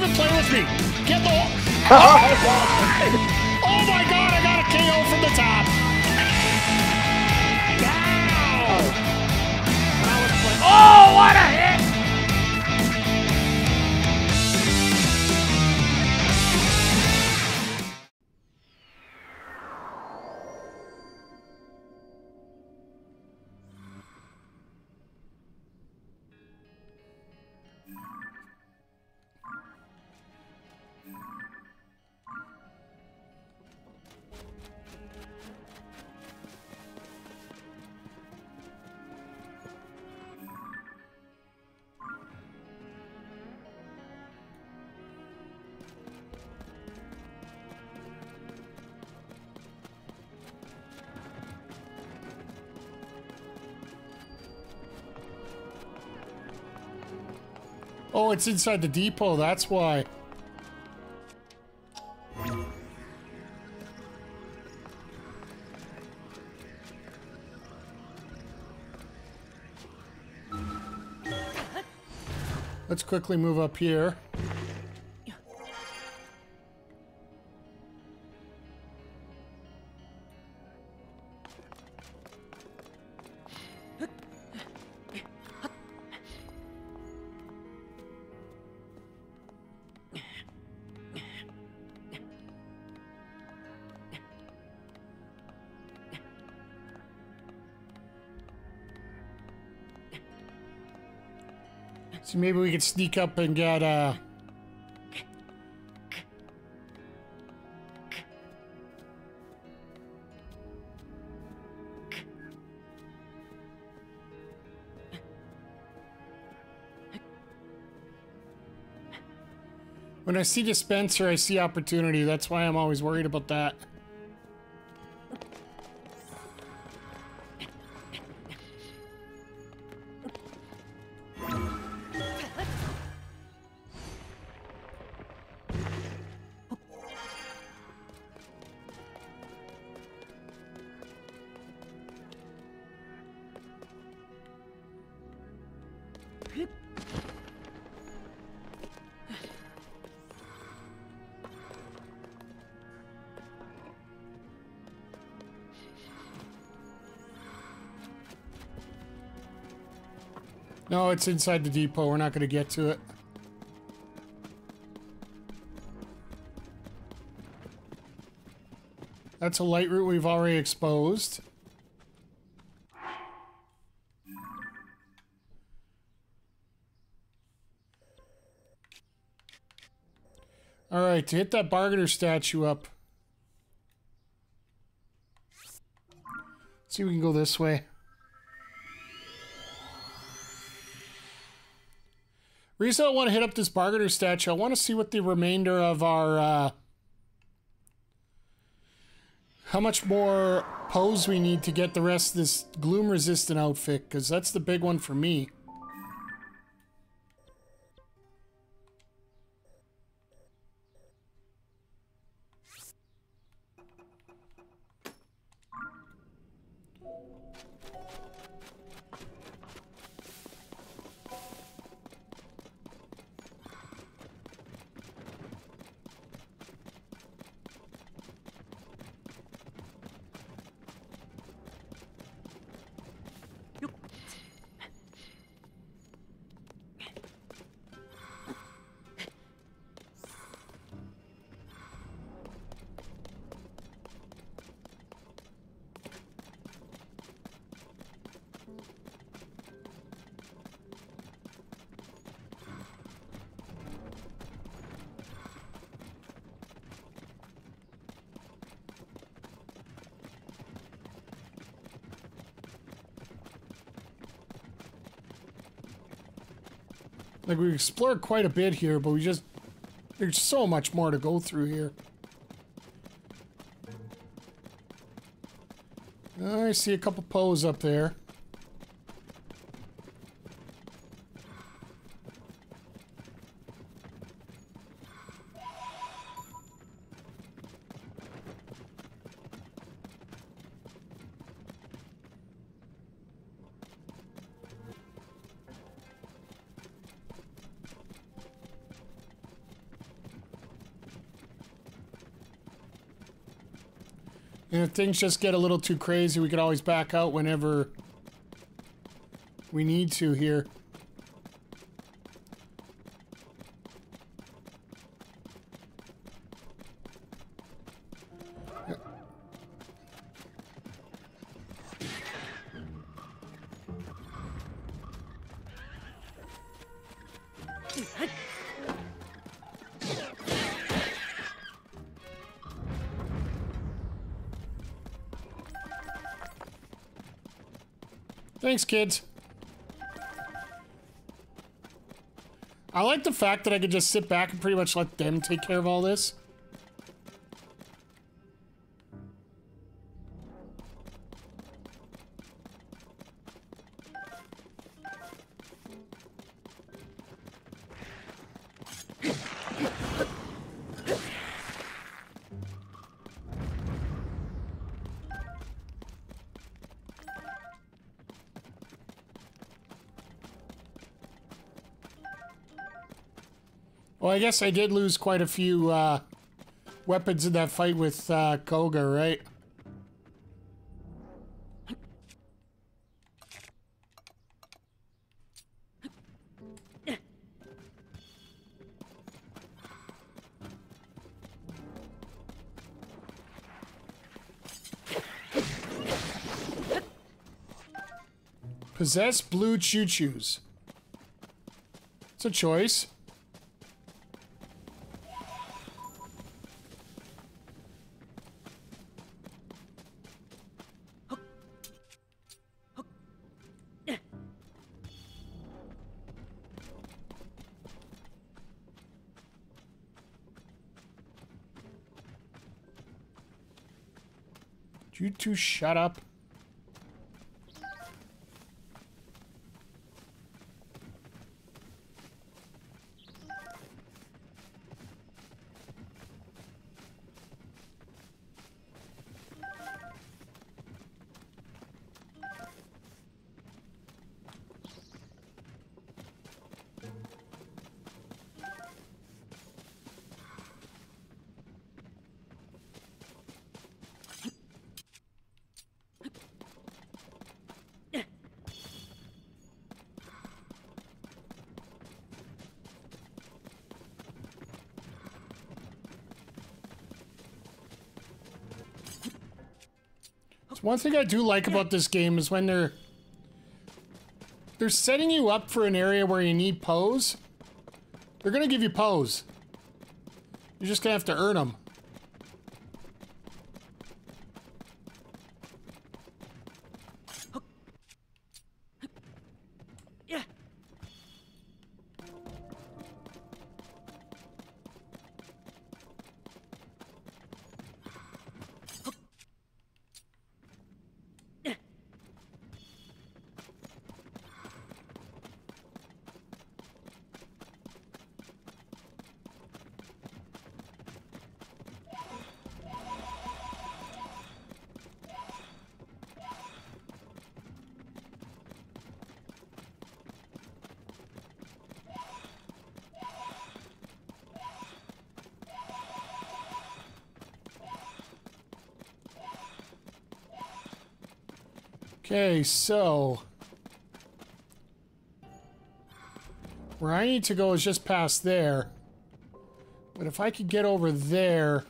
don't even play with me. Get the... Oh my god, I got a KO from the top. Ow! Oh, what a hit! Oh, it's inside the depot, that's why. Let's quickly move up here. So maybe we could sneak up and get when I see dispenser, I see opportunity. That's why I'm always worried about that. No, it's inside the depot. We're not going to get to it. That's a light route we've already exposed. Alright, to hit that bargainer statue up. Let's see if we can go this way. Reason I want to hit up this bargainer statue, I want to see what the remainder of our how much more pose we need to get the rest of this gloom resistant outfit, because that's the big one for me. Like, we've explored quite a bit here, but we just... There's so much more to go through here. I see a couple poes up there. And if things just get a little too crazy, we can always back out whenever we need to here. Thanks, kids. I like the fact that I could just sit back and pretty much let them take care of all this. Well, I guess I did lose quite a few weapons in that fight with Kohga, right? Possess blue choo-choos. It's a choice. You two shut up. One thing I do like about this game is when they're setting you up for an area where you need pose, they're gonna give you pose. You're just gonna have to earn them. Okay, so where I need to go is just past there, but if I could get over there,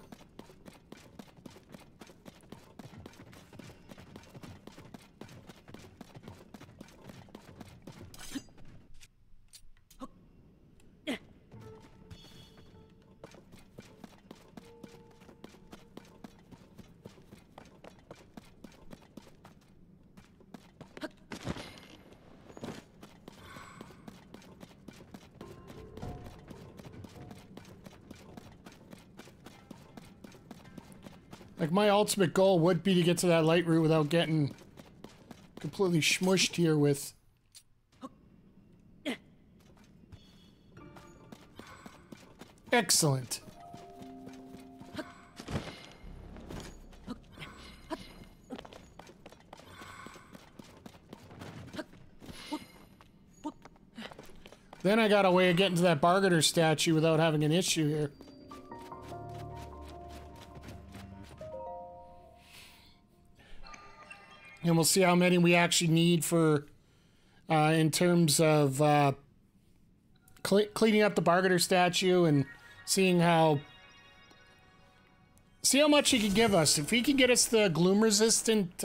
like, my ultimate goal would be to get to that light route without getting completely smushed here with... Excellent. Then I got a way of getting to that bargainer statue without having an issue here. and we'll see how many we actually need for in terms of cleaning up the Bargainer statue and seeing how much he can give us. If he can get us the gloom resistant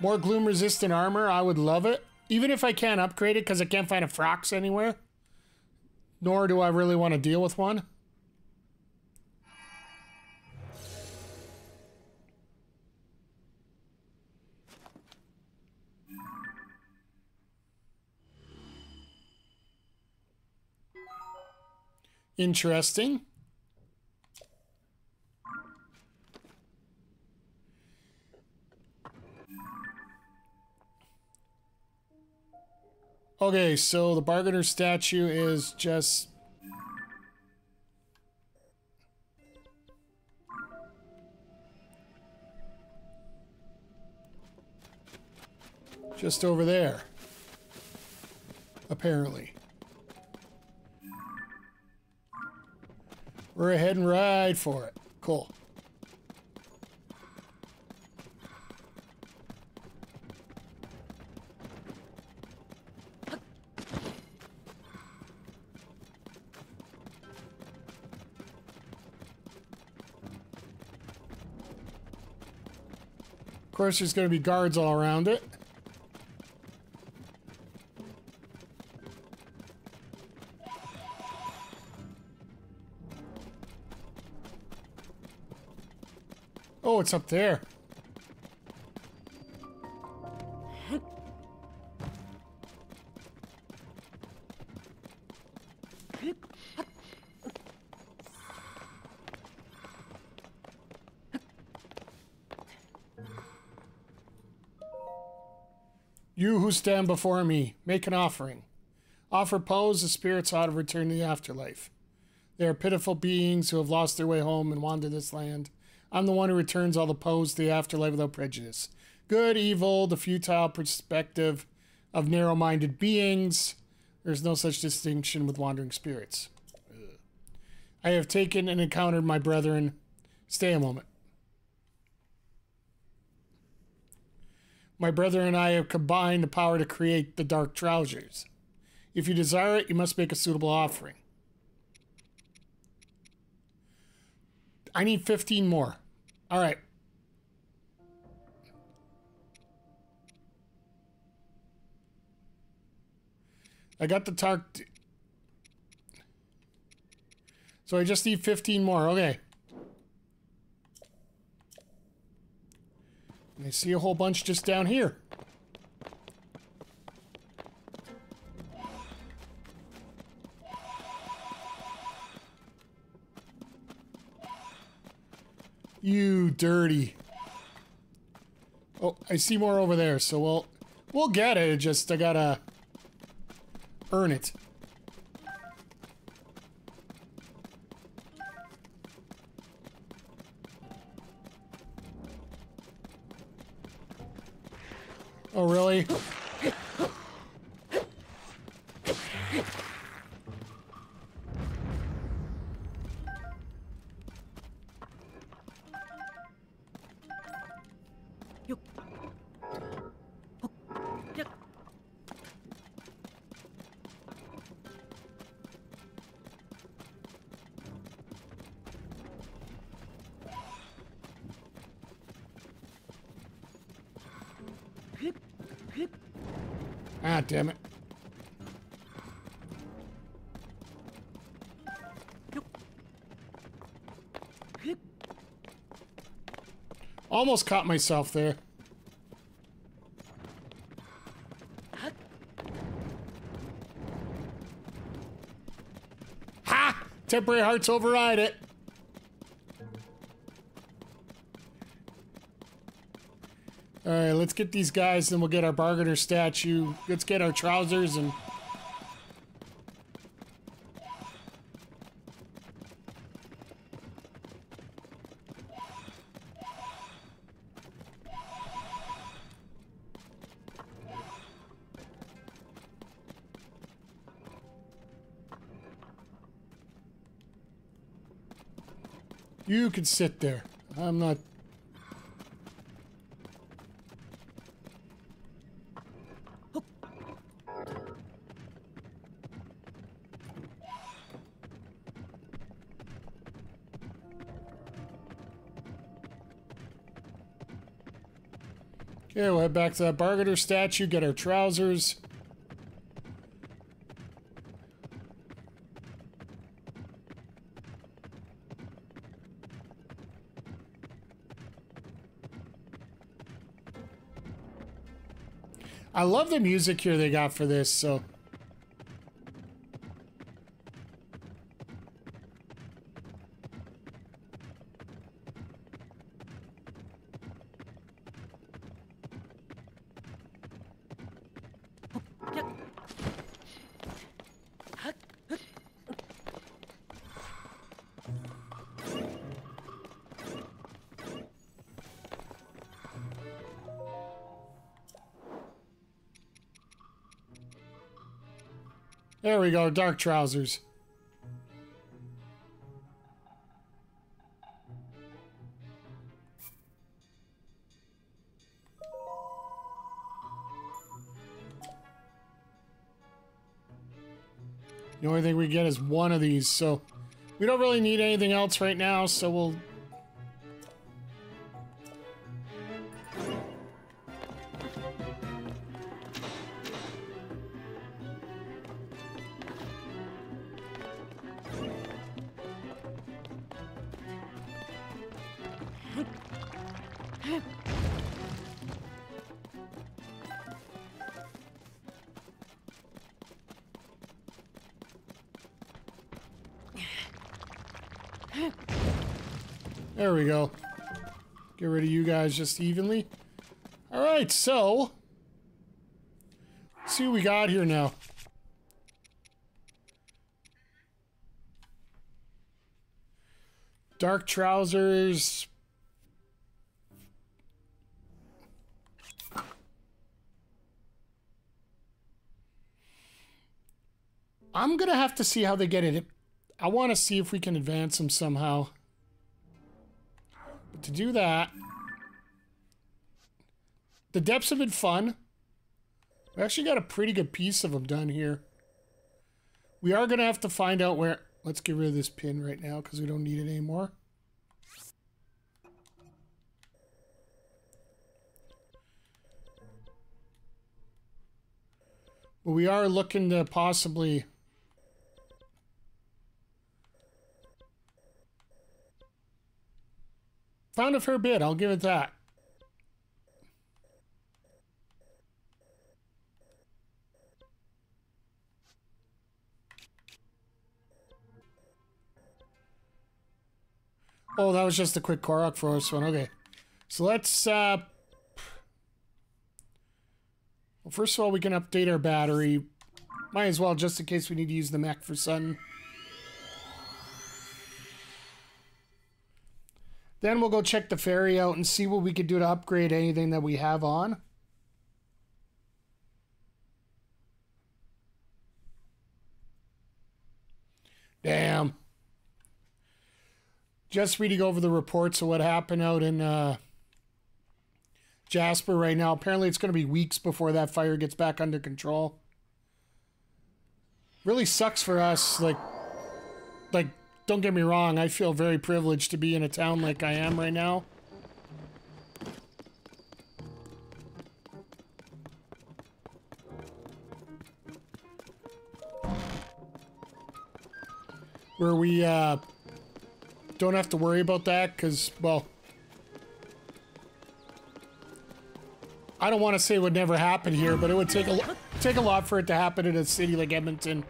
more gloom resistant armor, I would love it. Even if I can't upgrade it because I can't find a Frox anywhere, nor do I really want to deal with one. Interesting. Okay, so the Bargainer statue is just... just over there, apparently. We're heading right for it. Cool. Of course, there's going to be guards all around it. Oh, it's up there. You who stand before me, make an offering. Offer Poes, the spirits out of return to the afterlife. They are pitiful beings who have lost their way home and wandered this land. I'm the one who returns all the Poes to the afterlife without prejudice. Good, evil, the futile perspective of narrow-minded beings. There's no such distinction with wandering spirits. Ugh. I have taken and encountered my brethren. Stay a moment. My brethren and I have combined the power to create the Dark Trousers. If you desire it, you must make a suitable offering. I need 15 more. All right. I got the target. So I just need 15 more. Okay. And I see a whole bunch just down here. You dirty. Oh, I see more over there, so we'll get it. Just I gotta earn it. Oh, really? Ah, damn it. Almost caught myself there. Ha! Temporary hearts override it. All right, let's get these guys, then we'll get our Bargainer statue. Let's get our trousers and... You can sit there. I'm not... Okay, we'll head back to that bargainer statue, get our trousers. I love the music here they got for this, so... There we go, dark trousers. The only thing we get is one of these, so we don't really need anything else right now, so we'll... There we go. Get rid of you guys just evenly. All right, so let's see what we got here now. Dark trousers. I'm gonna have to see how they get it. I want to see if we can advance them somehow. To do that, the depths have been fun. We actually got a pretty good piece of them done here. We are going to have to find out where... Let's get rid of this pin right now because we don't need it anymore. But we are looking to possibly... Found a fair bit, I'll give it that. Oh, that was just a quick Korok for us one. Okay. So let's, well, first of all, we can update our battery. Might as well, just in case we need to use the mech for sun. Then we'll go check the ferry out and see what we could do to upgrade anything that we have on. Damn. Just reading over the reports of what happened out in Jasper right now. Apparently it's going to be weeks before that fire gets back under control. Really sucks for us. Like, don't get me wrong, I feel very privileged to be in a town like I am right now. Where we don't have to worry about that because, well, I don't want to say it would never happen here, but it would take a lot for it to happen in a city like Edmonton.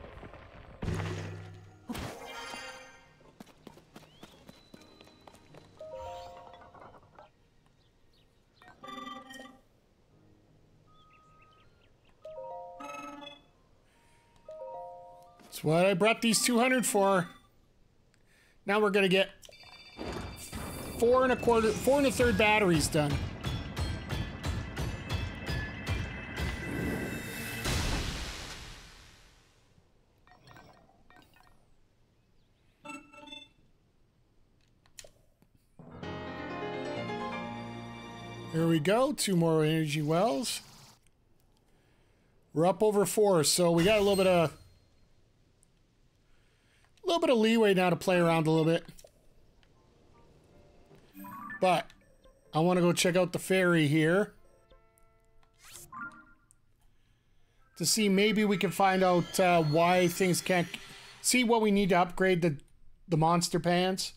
What I brought these 200 for. Now we're gonna get 4 1/3 batteries done. Here we go. 2 more energy wells. We're up over 4, so we got a little bit of leeway now to play around a little bit. But I want to go check out the ferry here to see maybe we can find out why things can't. See what we need to upgrade the monster pants.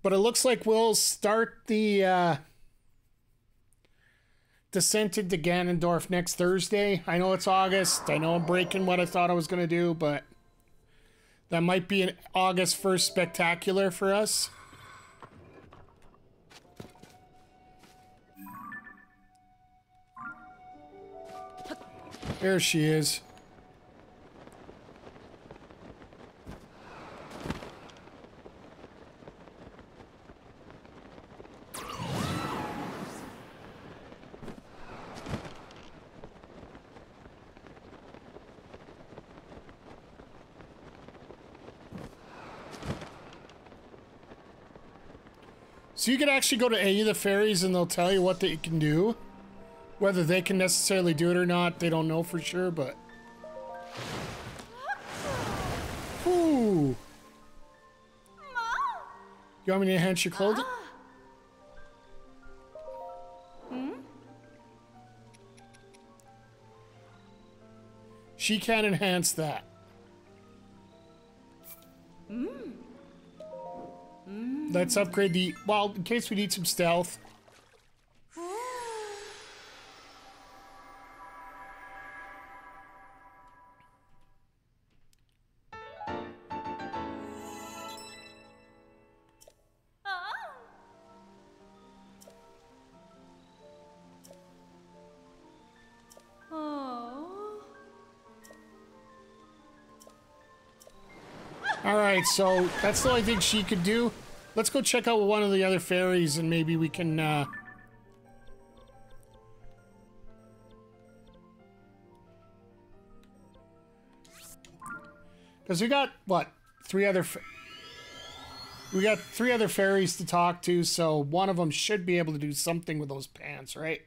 But it looks like we'll start the descent into Ganondorf next Thursday. I know it's August. I know I'm breaking what I thought I was going to do, but that might be an August 1st spectacular for us. There she is. So you can actually go to any of the ferries and they'll tell you what they can do. Whether they can necessarily do it or not, they don't know for sure, but... Ooh. You want me to enhance your clothing? She can enhance that. Let's upgrade the... Well, in case we need some stealth. Alright, so that's the only thing she could do. Let's go check out one of the other ferries and maybe we can, because we got, what, 3 other... We got 3 other ferries to talk to, so one of them should be able to do something with those pants, right?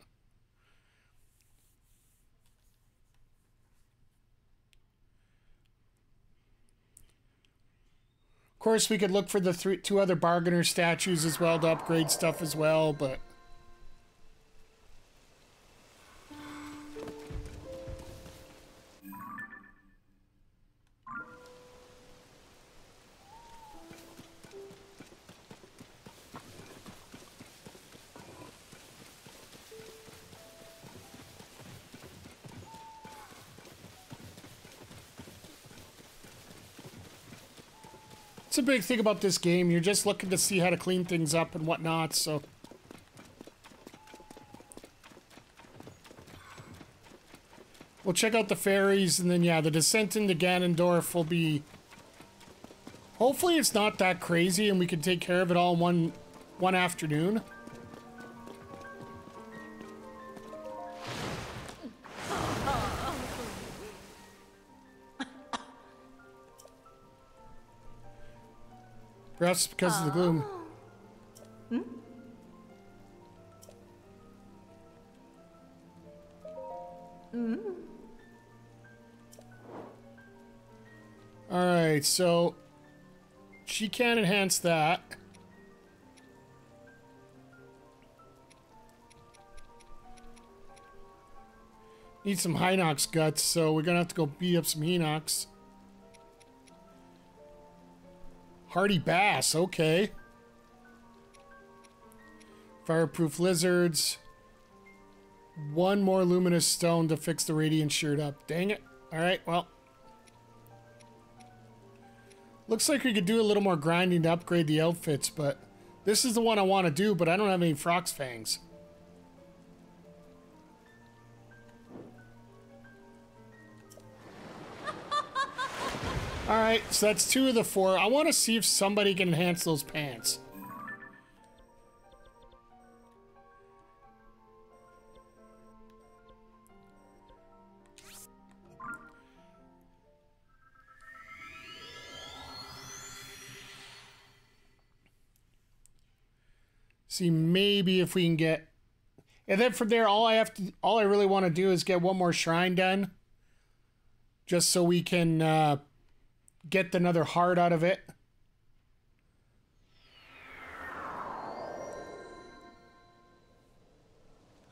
Of course, we could look for the 2 other bargainer statues as well to upgrade stuff as well, but... It's a big thing about this game. You're just looking to see how to clean things up and whatnot, so... We'll check out the ferries, and then, yeah, the descent into Ganondorf will be... Hopefully it's not that crazy, and we can take care of it all in one afternoon. Perhaps because of the gloom. Alright, so she can enhance that. Need some Hinox guts, so we're gonna have to go beat up some Hinox. Hardy bass, okay. Fireproof lizards. 1 more luminous stone to fix the radiant shirt up. Dang it. Alright, well. Looks like we could do a little more grinding to upgrade the outfits, but this is the one I want to do, but I don't have any Frox Fangs. Alright, so that's 2 of the 4. I want to see if somebody can enhance those pants. See, maybe if we can get, and then from there, all I really want to do is get one more shrine done, just so we can get another heart out of it.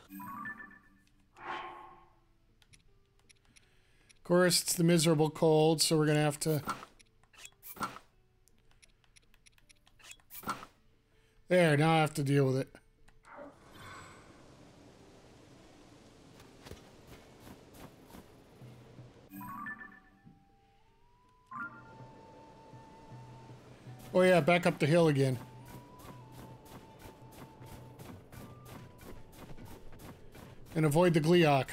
Of course, it's the miserable cold, so we're gonna have to. There, now I have to deal with it. Oh yeah, back up the hill again. And avoid the Gleeok.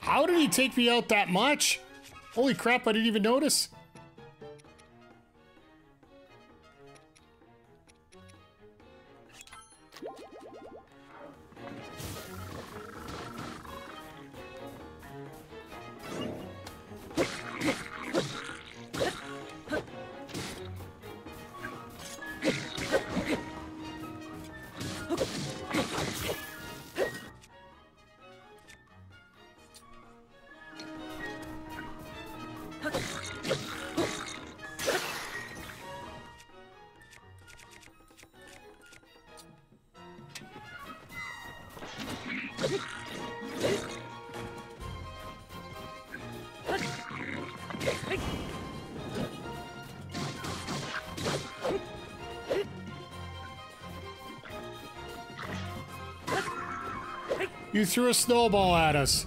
How did he take me out that much? Holy crap, I didn't even notice. You threw a snowball at us.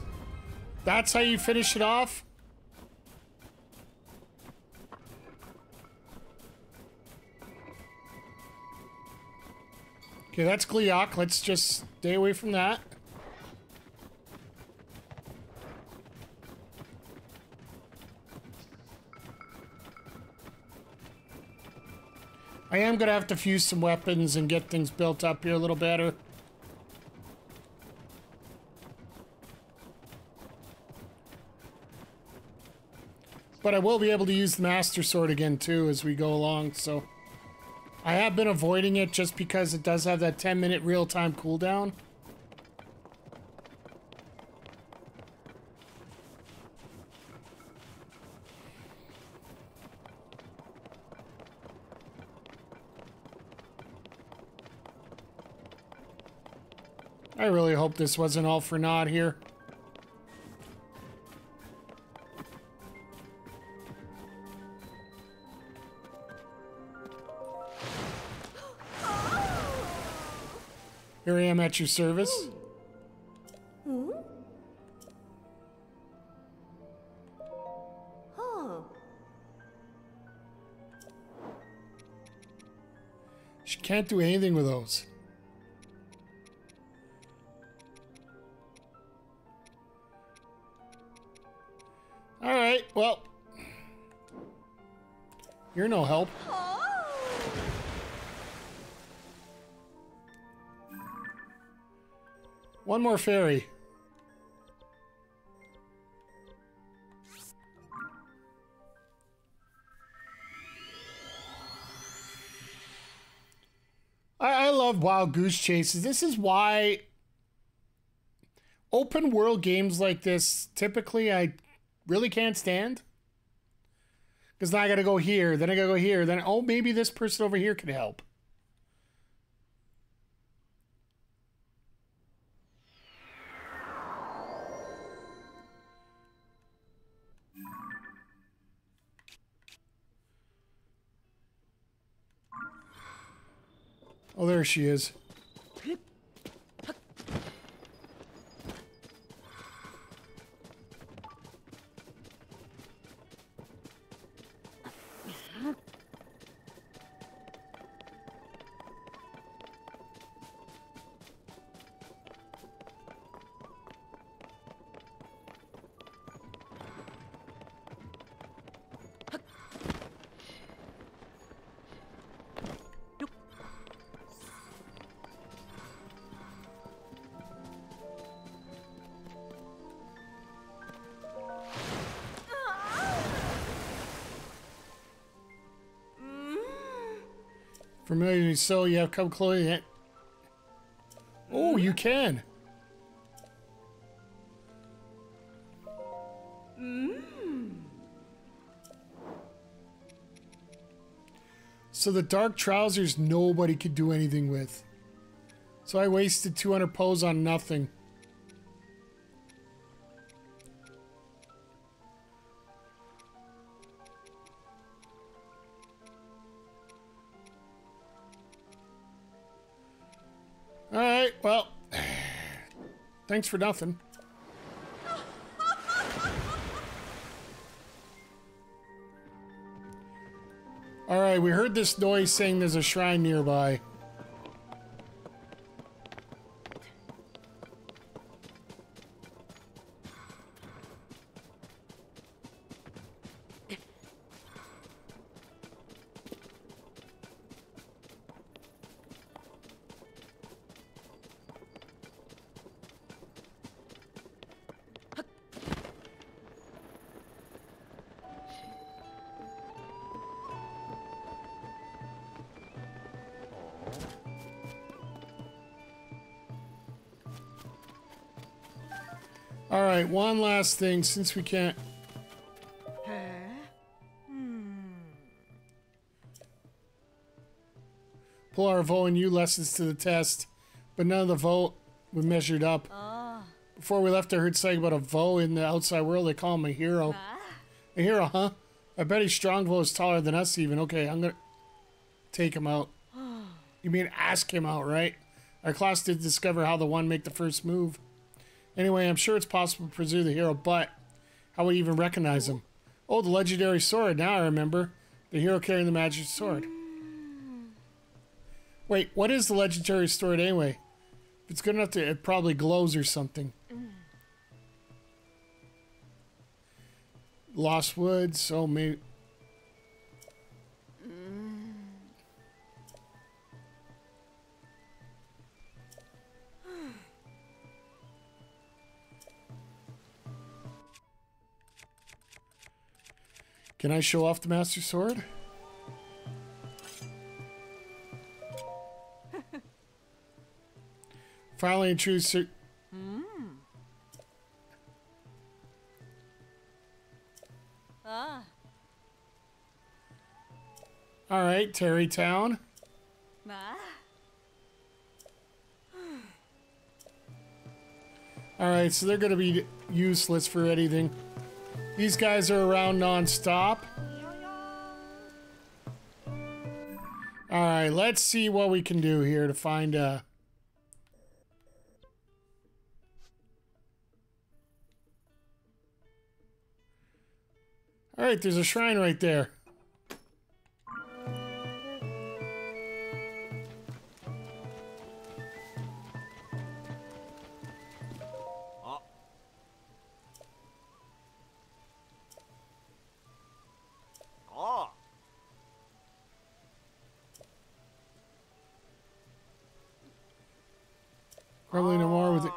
That's how you finish it off? Okay, that's Gleeok. Let's just stay away from that. I am gonna have to fuse some weapons and get things built up here a little better. But I will be able to use the Master Sword again too as we go along, so I have been avoiding it just because it does have that 10-minute real-time cooldown. I really hope this wasn't all for naught here. Here I am at your service. Mm-hmm. Oh. She can't do anything with those. All right, well, you're no help. One more fairy. I love wild goose chases. This is why open world games like this, typically I really can't stand. Because now I gotta go here, then I gotta go here, then oh, maybe this person over here can help. There she is. Familiar, so you have come close. Oh, you can. So the dark trousers, nobody could do anything with. So I wasted 200 poes on nothing. Thanks for nothing. Alright, we heard this noise saying there's a shrine nearby. Alright, one last thing, since we can't... Pull our Vo and U lessons to the test, but none of the Vo we measured up. Before we left, I heard something about a Vo in the outside world. They call him a hero. A hero, huh? I bet his strong Vo is taller than us even. Okay, I'm gonna take him out. You mean ask him out, right? Our class did discover how the one make the first move. Anyway, I'm sure it's possible to pursue the hero, but how would you even recognize him? Oh, the legendary sword. Now I remember. The hero carrying the magic sword. Wait, what is the legendary sword anyway? If it's good enough to... It probably glows or something. Lost Woods. Oh, maybe... Can I show off the Master Sword? Finally, in true sir. All right, Terrytown. All right, so they're going to be useless for anything. These guys are around non-stop. Alright, let's see what we can do here to find a... Alright, there's a shrine right there. Probably no more with it.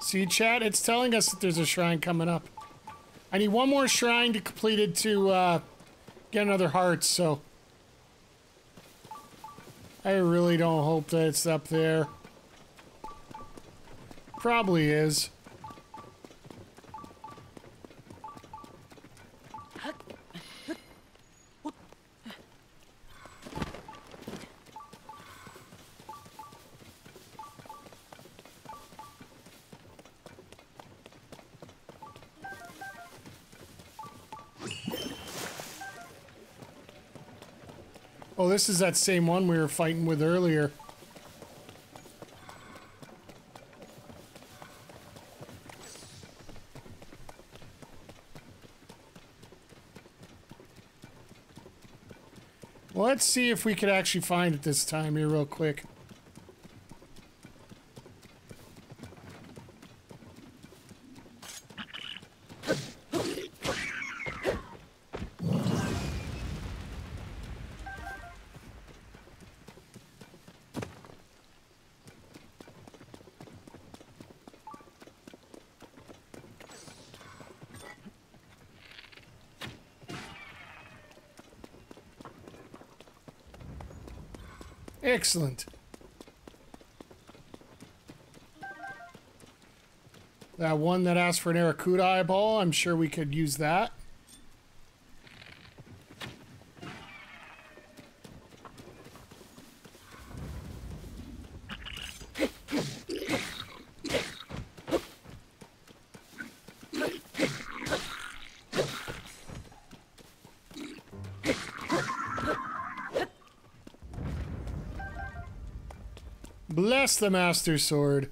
See, chat, it's telling us that there's a shrine coming up. I need one more shrine to complete it to get another heart, so... I really don't hope that it's up there. Probably is. Oh, this is that same one we were fighting with earlier. Well, let's see if we could actually find it this time here real quick. Excellent. That one that asked for an Aracuda eyeball, I'm sure we could use that. Bless the Master Sword.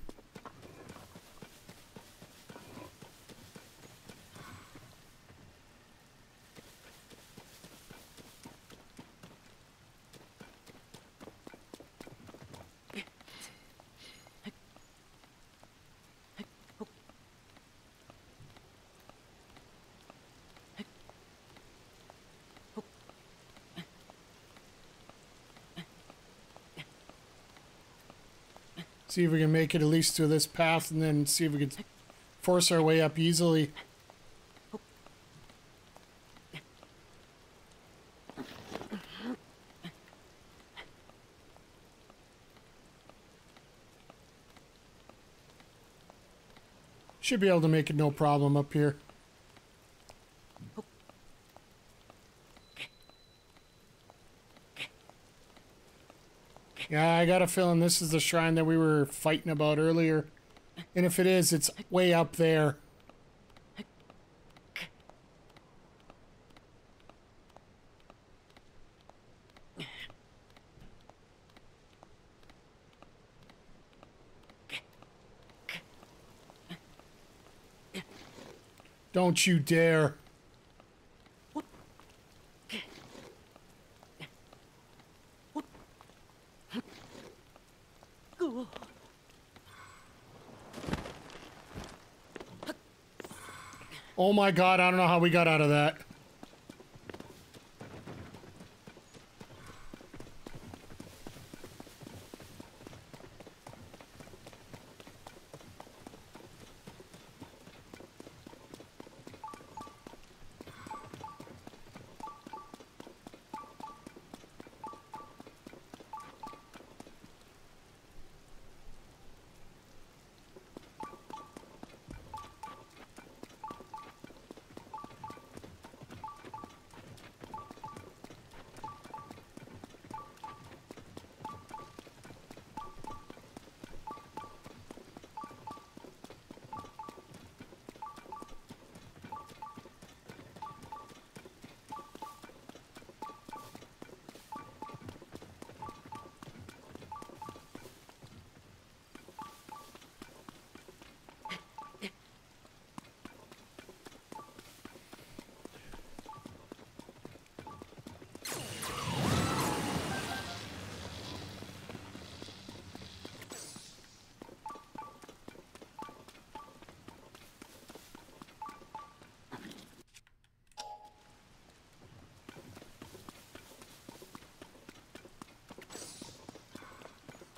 See if we can make it at least through this path, and then see if we can force our way up easily. Should be able to make it no problem up here. Yeah, I got a feeling this is the shrine that we were fighting about earlier. And if it is, it's way up there. Don't you dare. Oh my God, I don't know how we got out of that.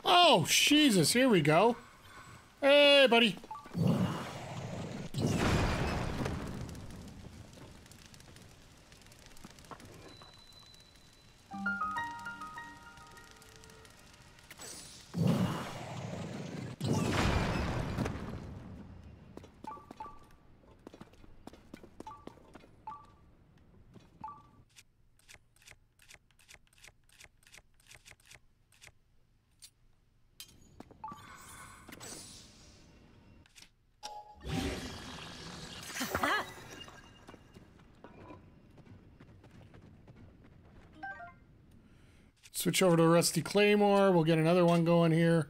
Oh, Jesus, here we go. Hey, buddy. Switch over to Rusty Claymore. We'll get another one going here.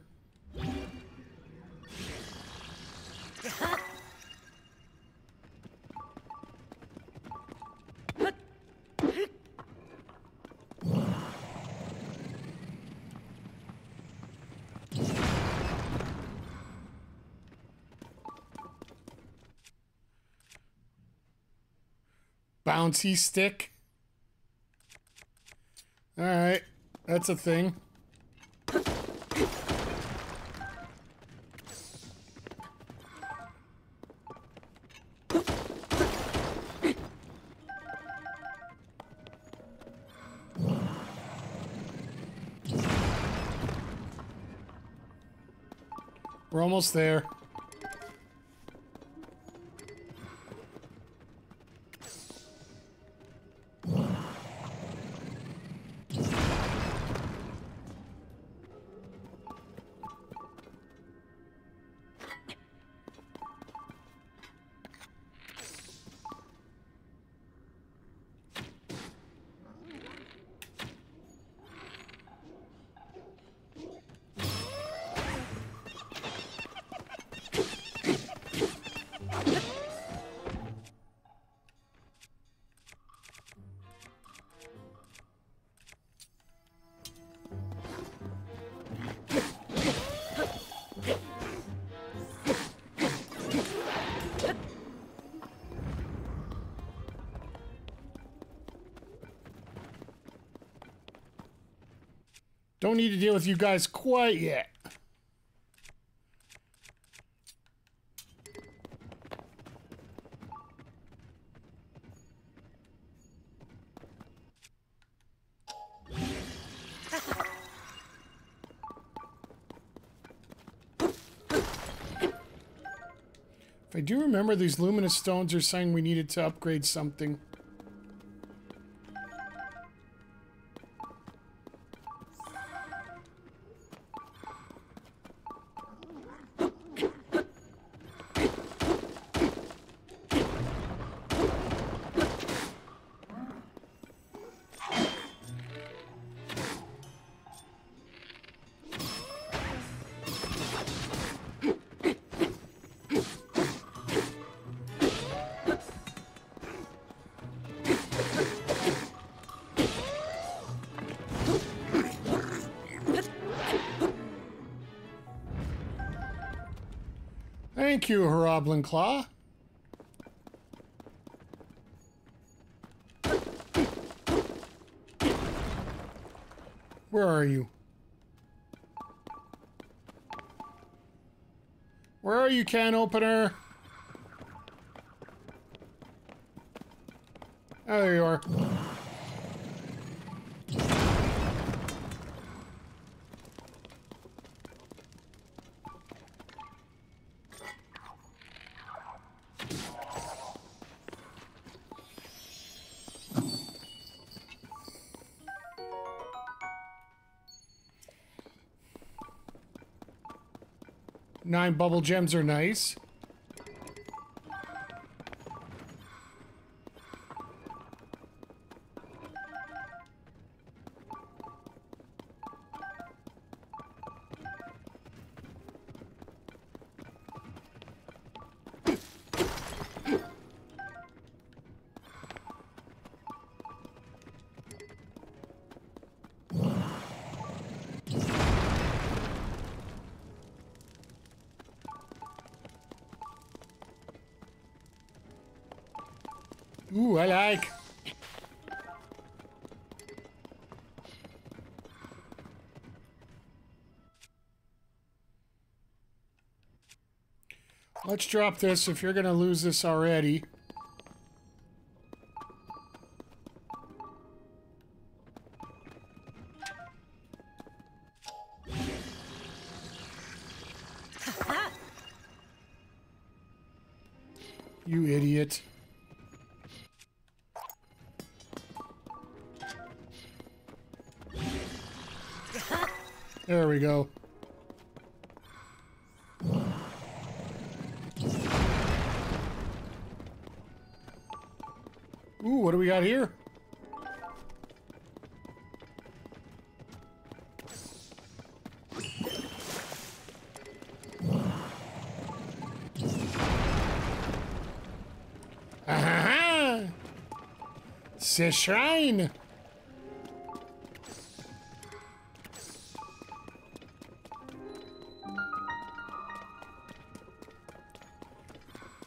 Bouncy stick. All right, that's a thing. We're almost there. Don't need to deal with you guys quite yet. If I do remember, these luminous stones are saying we needed to upgrade something. Thank you, Heroblin Claw. Where are you? Where are you, can opener? Oh, there you are. Nine bubble gems are nice. Ooh, I like. Let's drop this if you're gonna lose this already. You idiot. There we go. Ooh, what do we got here? It's a shrine.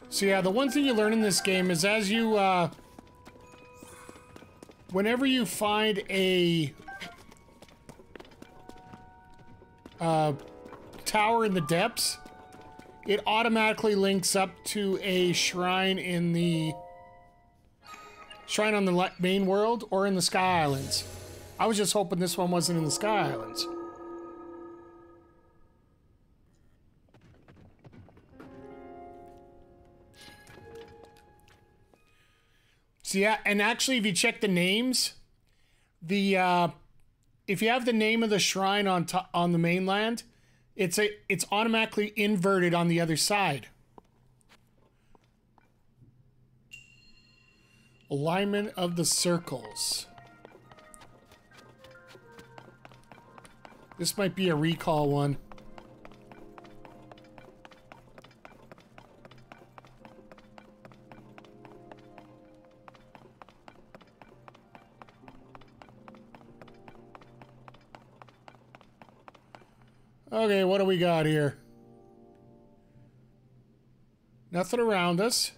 So yeah, the one thing you learn in this game is as you, whenever you find a tower in the depths, it automatically links up to a shrine in the shrine on the main world or in the Sky Islands. I was just hoping this one wasn't in the Sky Islands. So yeah, and actually if you check the names, the if you have the name of the shrine on the mainland, it's automatically inverted on the other side. Alignment of the circles. This might be a recall one. Okay, what do we got here? Nothing around us.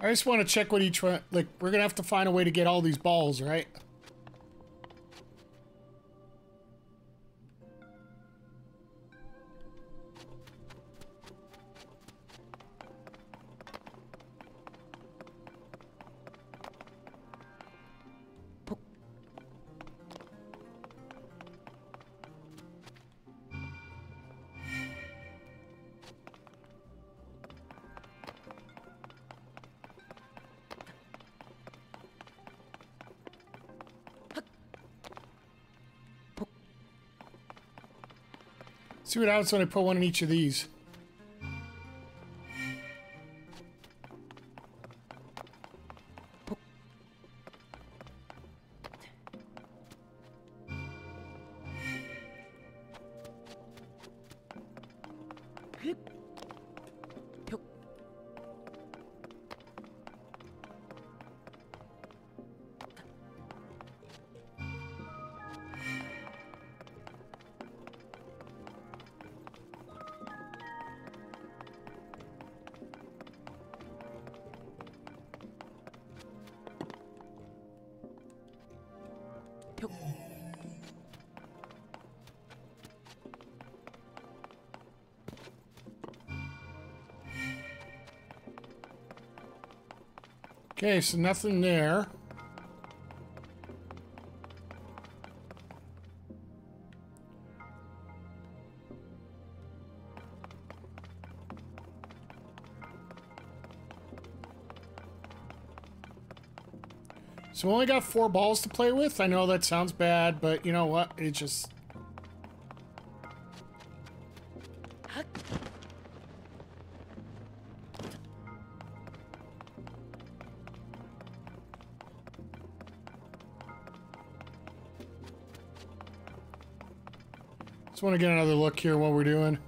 I just want to check what each one... Like, we're going to have to find a way to get all these balls, right? See what happens when I put one in each of these. Okay, so nothing there. So we only got 4 balls to play with. I know that sounds bad, but you know what? It just... Just want to get another look here what we're doing.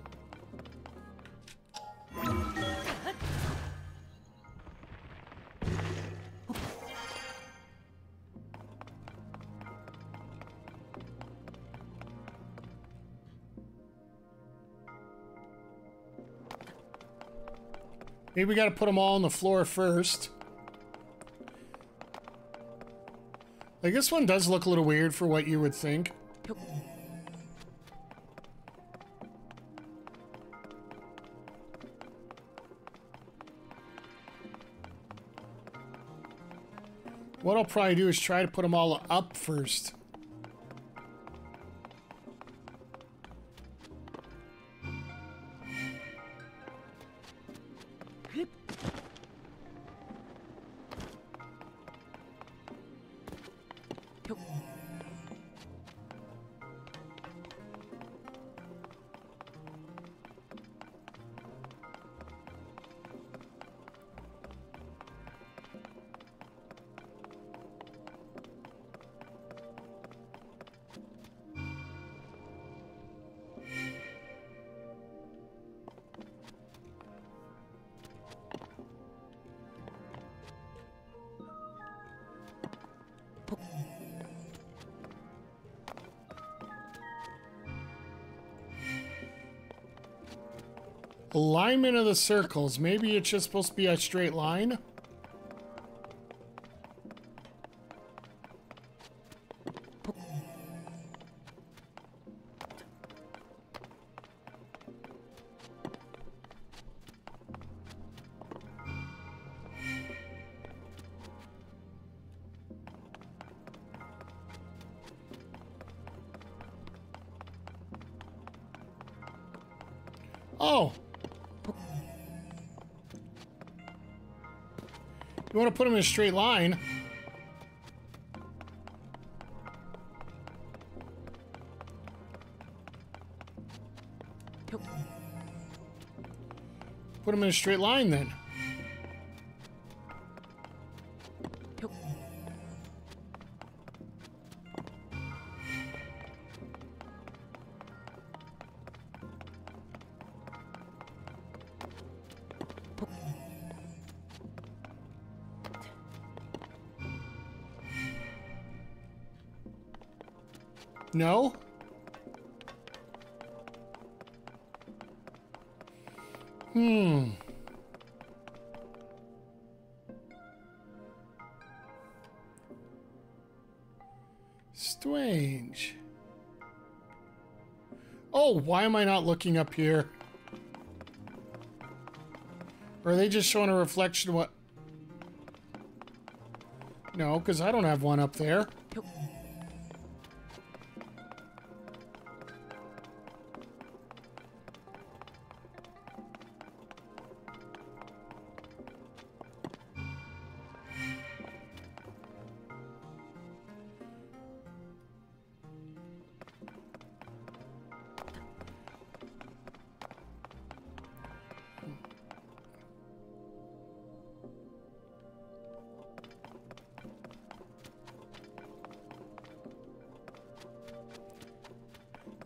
Maybe we got to put them all on the floor first. Like this one does look a little weird for what you would think. What I'll probably do is try to put them all up first. Alignment of the circles. Maybe it's just supposed to be a straight line. Put them in a straight line. Put them in a straight line then. No? Hmm. Strange. Oh, why am I not looking up here? Or are they just showing a reflection of what? No, because I don't have one up there.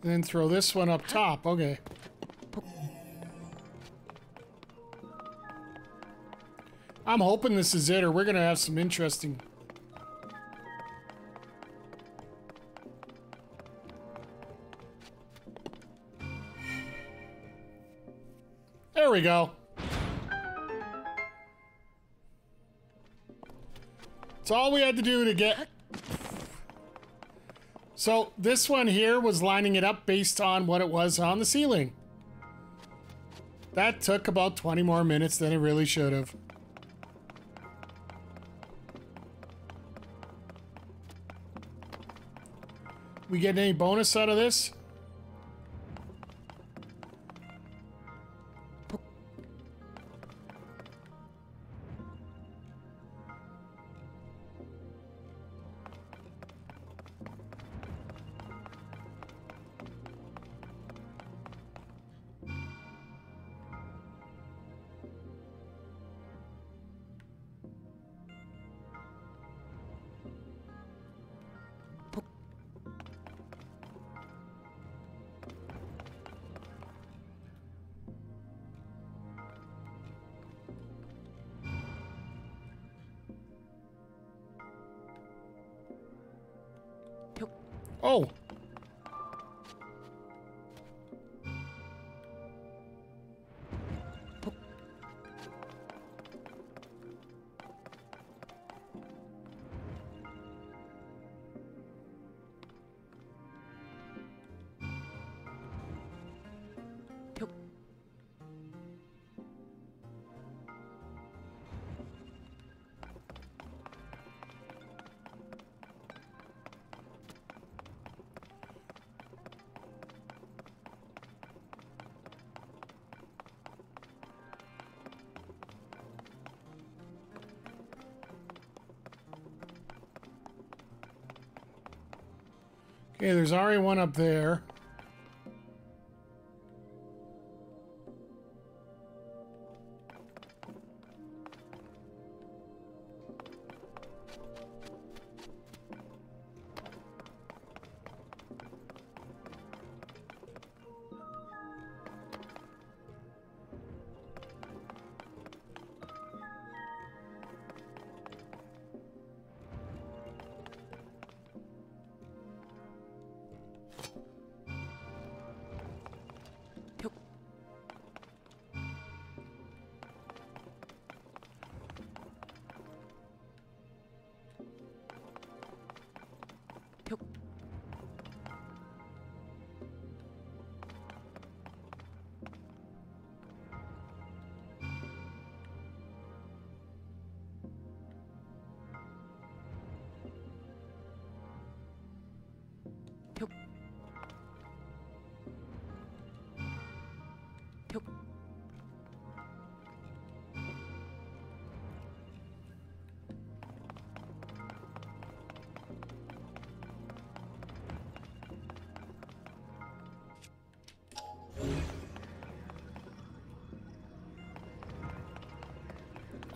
And then throw this one up top. Okay. I'm hoping this is it, or we're gonna have some interesting. There we go. It's all we had to do to get. So this one here was lining it up based on what it was on the ceiling. That took about 20 more minutes than it really should have. We getting any bonus out of this? Oh. Okay, there's already one up there.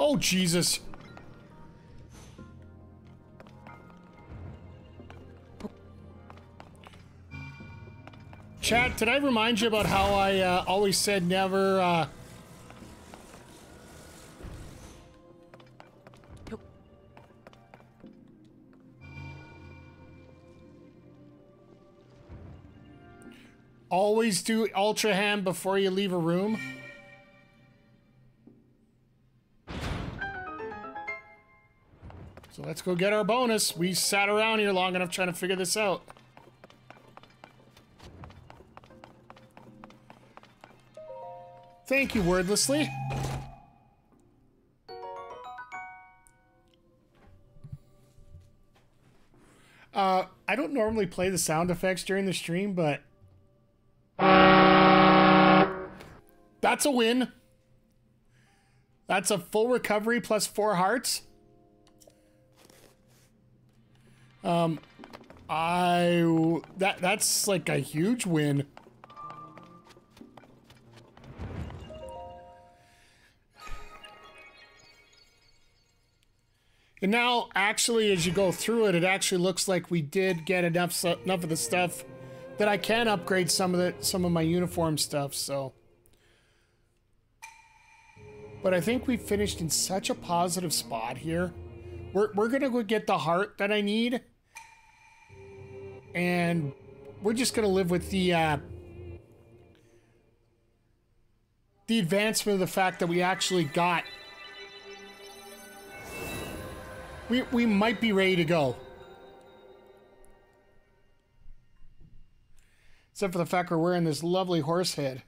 Oh, Jesus. Chat, did I remind you about how I always said never... Always do Ultra Ham before you leave a room. So let's go get our bonus. We sat around here long enough trying to figure this out. Thank you, Wordlessly. I don't normally play the sound effects during the stream, but... That's a win. That's a full recovery plus 4 hearts. That's like a huge win. And now, actually, as you go through it, it actually looks like we did get enough of the stuff that I can upgrade some of my uniform stuff. So, but I think we finished in such a positive spot here. We're gonna go get the heart that I need, and we're just gonna live with the advancement of the fact that we actually got. We might be ready to go. Except for the fact we're wearing this lovely horse head.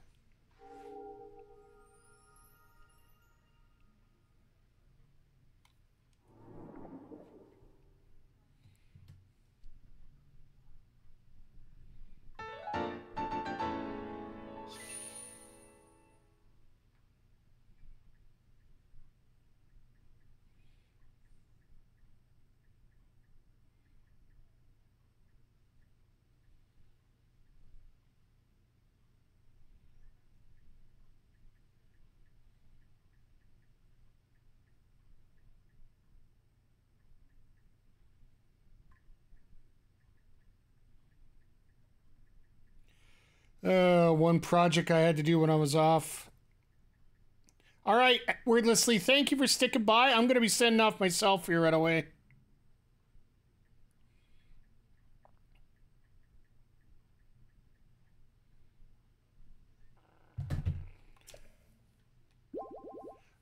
One project I had to do when I was off. All right, Wordlessly, thank you for sticking by. I'm going to be sending off myself here right away.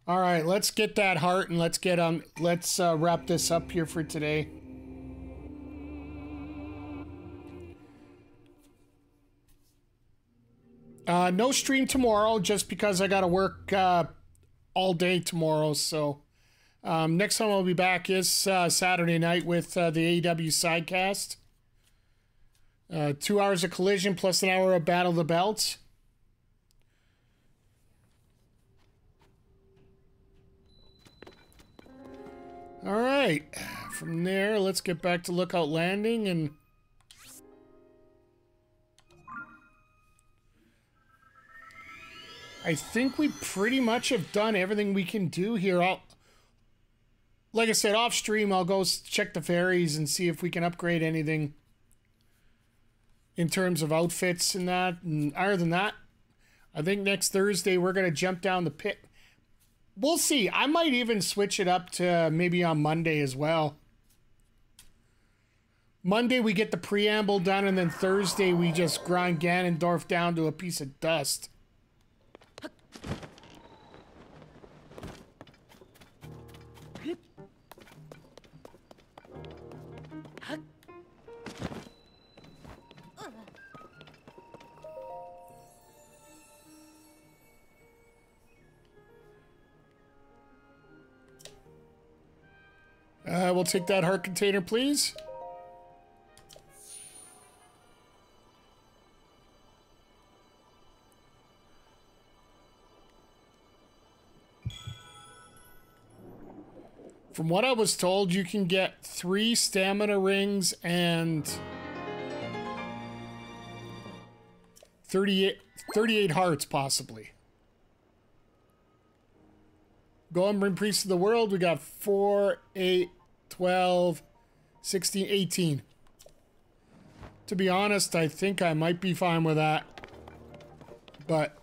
All right, let's get that heart and let's get let's wrap this up here for today. No stream tomorrow just because I gotta work all day tomorrow. So next time I'll be back is Saturday night with the AEW sidecast. 2 hours of Collision plus an hour of Battle of the Belts. All right, from there let's get back to Lookout Landing and. I think we pretty much have done everything we can do here. Like I said, off stream, I'll go check the ferries and see if we can upgrade anything in terms of outfits and that. And other than that, I think next Thursday we're going to jump down the pit. We'll see. I might even switch it up to maybe on Monday as well. Monday we get the preamble done, and then Thursday we just grind Ganondorf down to a piece of dust. We'll take that heart container, please. From what I was told, you can get 3 stamina rings and 38 hearts, possibly. Golem, bring Priest to the world. We got 4, 8, 12, 16, 18. To be honest, I think I might be fine with that. But